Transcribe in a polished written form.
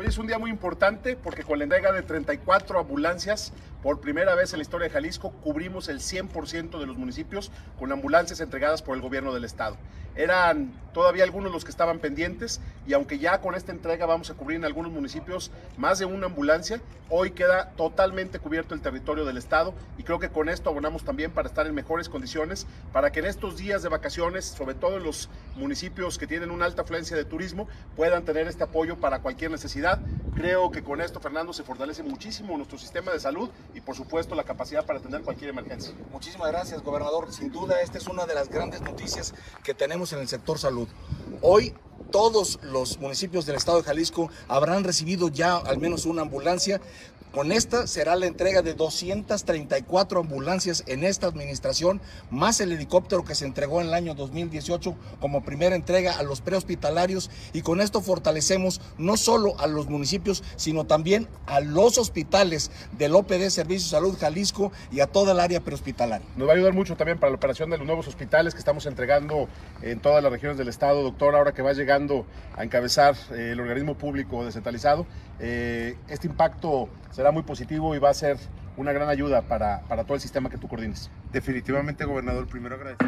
Hoy es un día muy importante porque con la entrega de 34 ambulancias, por primera vez en la historia de Jalisco, cubrimos el 100% de los municipios con ambulancias entregadas por el gobierno del estado. Eran todavía algunos los que estaban pendientes y aunque ya con esta entrega vamos a cubrir en algunos municipios más de una ambulancia, hoy queda totalmente cubierto el territorio del estado y creo que con esto abonamos también para estar en mejores condiciones, para que en estos días de vacaciones, sobre todo en los municipios que tienen una alta afluencia de turismo, puedan tener este apoyo para cualquier necesidad. Creo que con esto, Fernando, se fortalece muchísimo nuestro sistema de salud y por supuesto la capacidad para atender cualquier emergencia. Muchísimas gracias, gobernador. Sin duda, esta es una de las grandes noticias que tenemos en el sector salud. Hoy todos los municipios del estado de Jalisco habrán recibido ya al menos una ambulancia. Con esta será la entrega de 234 ambulancias en esta administración, más el helicóptero que se entregó en el año 2018 como primera entrega a los prehospitalarios, y con esto fortalecemos no solo a los municipios, sino también a los hospitales del OPD Servicio Salud Jalisco y a toda el área prehospitalaria. Nos va a ayudar mucho también para la operación de los nuevos hospitales que estamos entregando en todas las regiones del estado, doctor, ahora que va llegando a encabezar el organismo público descentralizado. Este impacto será muy positivo y va a ser una gran ayuda para todo el sistema que tú coordines. Definitivamente, gobernador, primero agradecer.